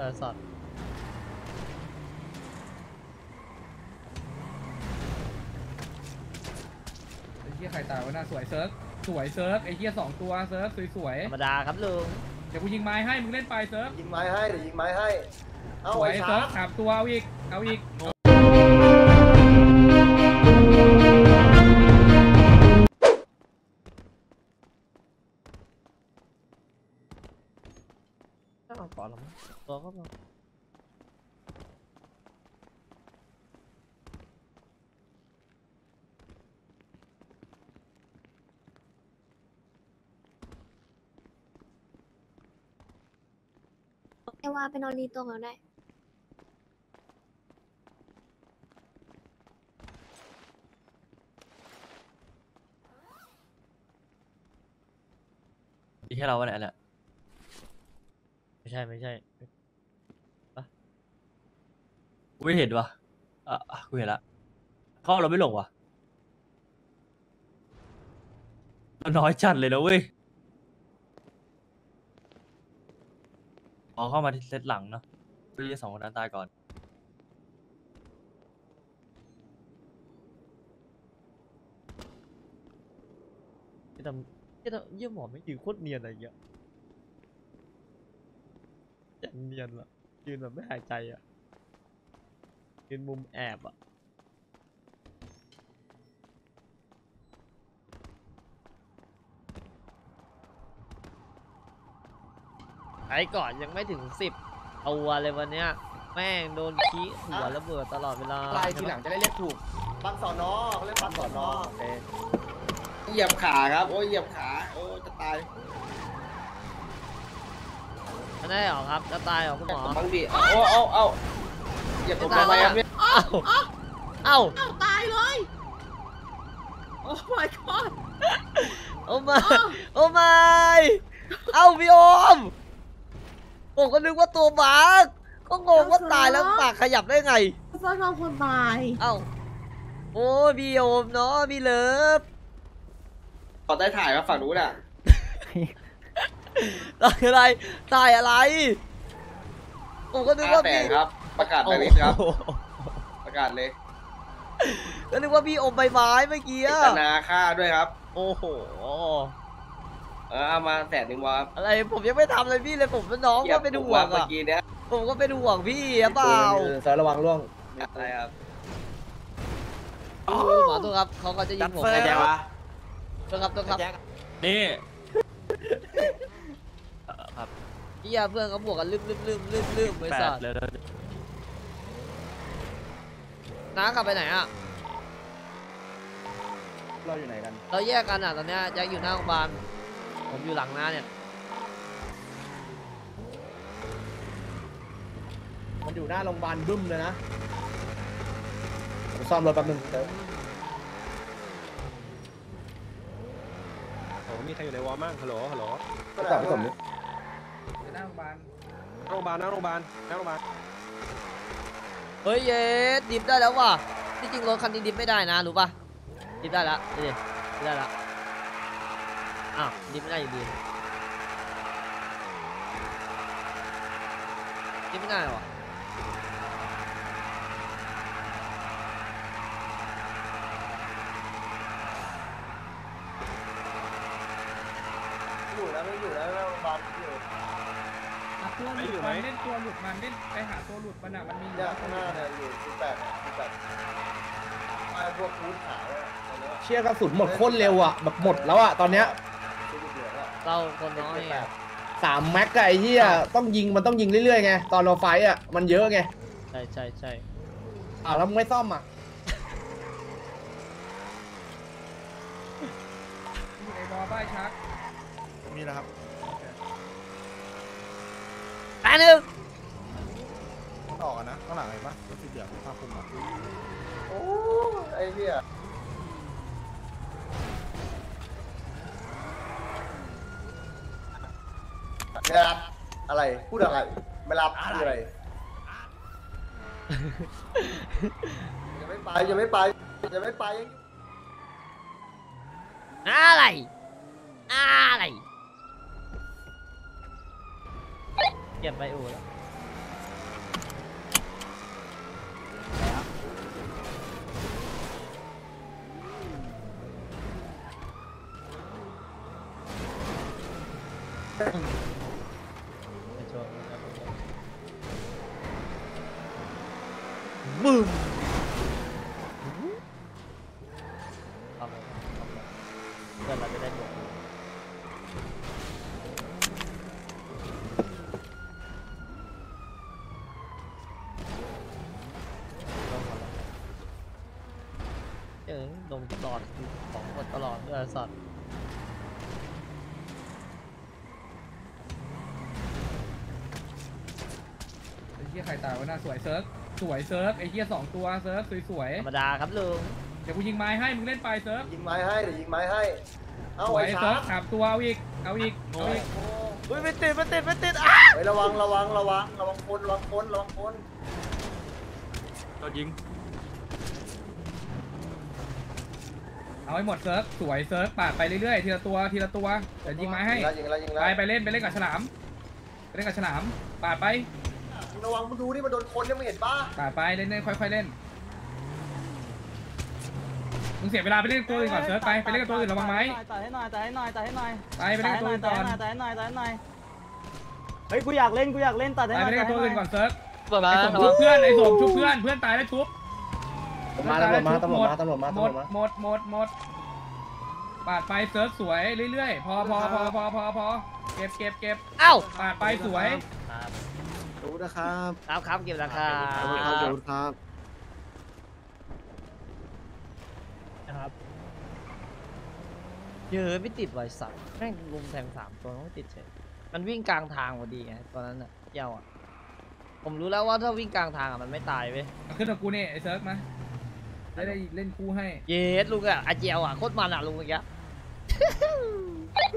สัตว์ไอ้เหี้ยใครตายวะน่าสวยเซิร์ฟสวยเซิร์ฟไอ้เหี้ยสองตัวเซิร์ฟสวยๆธรรมดาครับลุงเดี๋ยวกูยิงไม้ให้มึงเล่นไปเซิร์ฟยิงไม้ให้เดี๋ยวยิงไม้ให้เอาไอ้เซิร์ฟขับตัวเอาอีกก่อนหรอตัวก็มาเอวาไปนอนรีตรงเราได้ดีแค่เราวันไหนแหละไม่ใช่ป่ะกูไม่เห็นวะกูเห็นละเขาเราไม่หลงวะน้อยจัดเลยนะเว้ยเข้ามาที่เซตหลังเนาะตีสองคนนั้นตายก่อนจะทำเยี่ยมหมอไม่ยืนโคตรเนียนอะไรเงี้ยอย่างเนียนอะยืนแบบไม่หายใจอะยืนมุมแอบอะไอ้ก่อนยังไม่ถึง10เอาวัวเลยวันเนี้ยแม่งโดนขี้หัวระเบิดตลอดเวลาไล่ทีหลังจะได้เรียกถูกปักสอนอเขาเรียกปักสอนอเหยียบขาครับโอ้ยเหยียบขาโอ้ยจะตายได้หรอครับจะตายหรอคุณหมอบังดิเอาอย่าตกใจครับเนี่ยเอาตายเลยโอ้ my god โอ้ my เอาพี่อมผมก็นึกว่าตัวบาสก็งงว่าตายแล้วปากขยับได้ไงเพราะน้องคนตายเอ้าโอ้พี่อมเนาะพี่เลิฟขอได้ถ่ายมาฝั่งนู้นอ่ะอะไรตายอะไรผมก็นึกว่าพี่ครับประกาศไปเลยครับประกาศเลยก็นึกว่าพี่อมใบไม้เมื่อกี้อะนาฆ่าด้วยครับโอ้โหเอามา100,000วะอะไรผมยังไม่ทำเลยพี่เลยผมเป็นน้องก็เป็นห่วงอะผมก็เป็นห่วงพี่อะเปล่าสายระวังล่วงอะไรครับหมอตัวครับเขาก็จะยิงผมแจ๊วะตัวครับนี่พี่ยาเพื่อนเขาบวกกันลืมไปสัตว์น้ากลับไปไหนอ่ะเราอยู่ไหนกันเราแยกกันอ่ะตอนนี้แจ็คอยู่หน้าโรงพยาบาลผมอยู่หลังน้าเนี่ยมันอยู่หน้าโรงพยาบาลบึ้มเลยนะผมซ่อมรถแป๊บนึงเดี๋ยวโอ้มีใครอยู่ในวอลมั่งฮัลโหลก็ตอบผมดินั่งโรงพยาบาลเฮ้ยเย็ดดิฟได้แล้วว่ะที่จริงรถคันนี้ดิฟไม่ได้นะรู้ป่ะดิฟได้ละนี่ได้ละอ้าวดิฟไม่ได้อยู่ดีดิฟไม่ได้หรออยู่แล้วโรงพยาบาลเล่นตัวหลุดมันเล่นไปหาตัวหลุดมันอ่ะมันมีเยอะมากเลยอยู่18ไอ้พวกคูดขาวเชี่ยกระสุนหมดโคตรเร็วอ่ะแบบหมดแล้วอ่ะตอนเนี้ยเราคนน้อย3แม็กไก่เหี้ยมันต้องยิงเรื่อยๆไงตอนเราไฟอ่ะมันเยอะไงใช่แล้วมึงไม่ซ่อมอ่ะไอ้บอบ้าชักมีแล้วครับอันนึงต่อกันนะข้างหลังอะไรบ้างรถสีเหลืองภาพคุมอ่ะโอ้ไอ้เหี้ยไม่รับอะไรพูดอะไรไม่รับอะไรจะไม่ไปอะไรเก็บไปอู่แล้ว บึ้มเอาเลยเพื่อนเราจะได้บวกลงตลอดของหมดตลอดด้วยสัตว์ไอ้เหี้ยใครตายวะน่าสวยเซิร์ฟสวยเซิร์ฟไอ้เหี้ยสองตัวเซิร์ฟสวยๆธรรมดาครับลุงเดี๋ยวกูยิงไม้ให้มึงเล่นไปเซิร์ฟยิงไม้ให้เดี๋ยวยิงไม้ให้เอาไว้เซิร์ฟสามตัวเอาอีกเอาอีกเอาอีกเฮ้ยไม่ติดไม่ติดไม่ติดอ้าระวังระวังคนระวังคนเรายิงเอาให้หมดเซิร์ฟสวยเซิร์ฟปาดไปเรื่อยๆทีละตัวเดี๋ยวยิงไม้ให้ไปเล่นกับฉลามไปเล่นกับฉลามปาดไประวังมึงดูนี่มันโดนคนเนี่ยมึงเห็นป่ะปาดไปเล่นๆค่อยๆเล่นมึงเสียเวลาไปเล่นตัวอื่นก่อนเซิร์ฟไปเล่นตัวอื่นระวังไม้ตัดให้หน่อยไปเล่นตัวอื่นก่อนตัดให้หน่อยเฮ้ยกูอยากเล่นตัดให้หน่อยไปเล่นตัวอื่นก่อนเซิร์ฟชุบเพื่อนไอ้สมชุบเพื่อนตายแล้วชุบหมดปาดไปเซิร์ฟสวยเรื่อยๆพอเก็บเอ้าปาดไปสวยดูนะครับเก็บนะครับดูครับนะครับเยอะไม่ติดไว้สับแม่งลุมแทงสามตัวไม่ติดเฉยมันวิ่งกลางทางพอดีไงตอนนั้นน่ะเย้าอ่ะผมรู้แล้วว่าถ้าวิ่งกลางทางอ่ะมันไม่ตายเว้ยขึ้นกับกูเนี่ยไอ้เซิร์ฟมาได้เล่นคู่ให้เยสลุงอ่ะอาเจียวอ่ะโคตรมันอ่ะลุงเมื่อกี้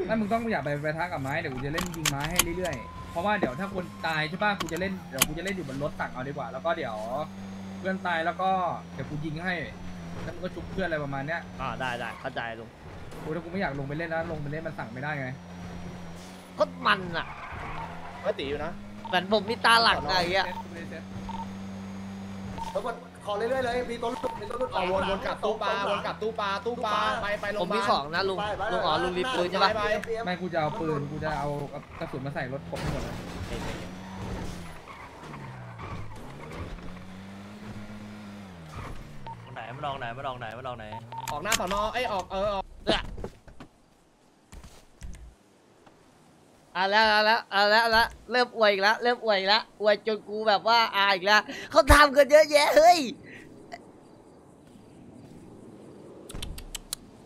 นั่นมึงต้องอยากไปทักกับไม้เดี๋ยวกูจะเล่นยิงไม้ให้เรื่อยๆเพราะว่าเดี๋ยวถ้าคนตายใช่ป่ะกูจะเล่นอยู่บนรถตักเอาดีกว่าแล้วก็เดี๋ยวเพื่อนตายแล้วก็เดี๋ยวกูยิงให้แล้วมึงก็จุกเพื่อนอะไรประมาณเนี้ยได้เข้าใจลุงกูถ้ากูไม่อยากลงไปเล่นนะลงไปเล่นมันสั่งไม่ได้ไงโคตรมันอ่ะไม่ตีอยู่นะเหมือนผมมีตาหลักอะไรเงี้ยขอเรื่อยๆเลยมีต้นลูกวนกลับตู้ปลาไปลงมามีของนะลุงอ๋อลุงรีบปืนใช่ไหมไม่กูจะเอาปืนกูจะเอากระสุนมาใส่รถผมหมดเลยมาลองไหนออกหน้าสอนอไอออกเอาแล้วเริ่มอวยอีกแล้วอวยจนกูแบบว่าอายอีกแล้วเขาทำกันเยอะแยะเฮ้ย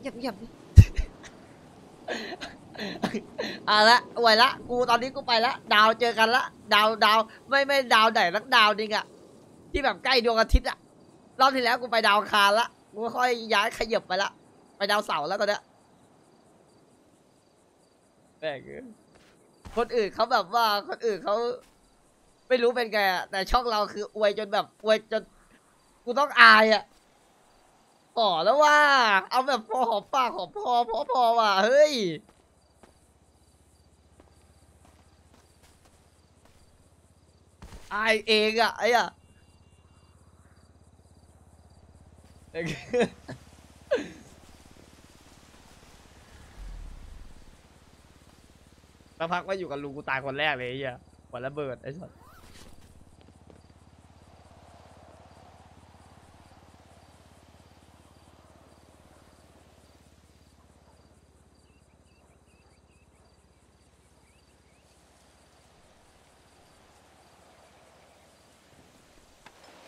หยับเอาละอวยละกูตอนนี้กูไปละดาวเจอกันละดาวไม่ดาวไหนนักดาวนึงอะที่แบบใกล้ดวงอาทิตย์อะรอบที่แล้วกูไปดาวคารละกูค่อยย้ายขยับไปละไปดาวเสาร์แล้วตอนเนี้ยแปลกคนอื่นเขาไม่รู้เป็นไงอ่ะแต่ช่องเราคืออวยจนแบบอวยจนกูต้องอายอ่ะพอแล้วว่าเอาแบบพอหอมปากหอมพอว่ะเฮ้ยอายเองอ่ะไอ้อ่ะสักพักว่าอยู่กับลุงกูตายคนแรกเลยไอ้เหี้ยขวัญ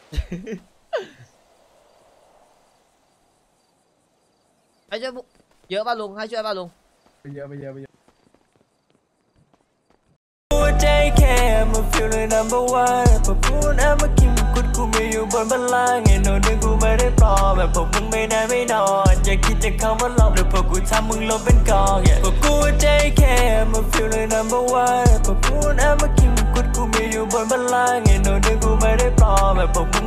ระเบิดไอ้สัสไอ้เจ้าเยอะป่ะลุงให้ช่วยป่ะลุงไปเยอะFeel the number one พอพูดเอามากินกุดกูไม่อยู่บนบัลลังก์ไอ้หนูนึกกูไม่ได้ปลอมแบบพวกมึงไม่ได้ไม่นอนอย่าคิดจะเข้ามาหลอกเดี๋ยวพวกกูทำมึงล้มเป็นกองพวกกูใจแค่มา Feel the number one พอพูดเอามากินกุดกูไม่อยู่บนบัลลังก์ไอ้หนูนึกกูไม่ได้ปลอมแบบพวกมึง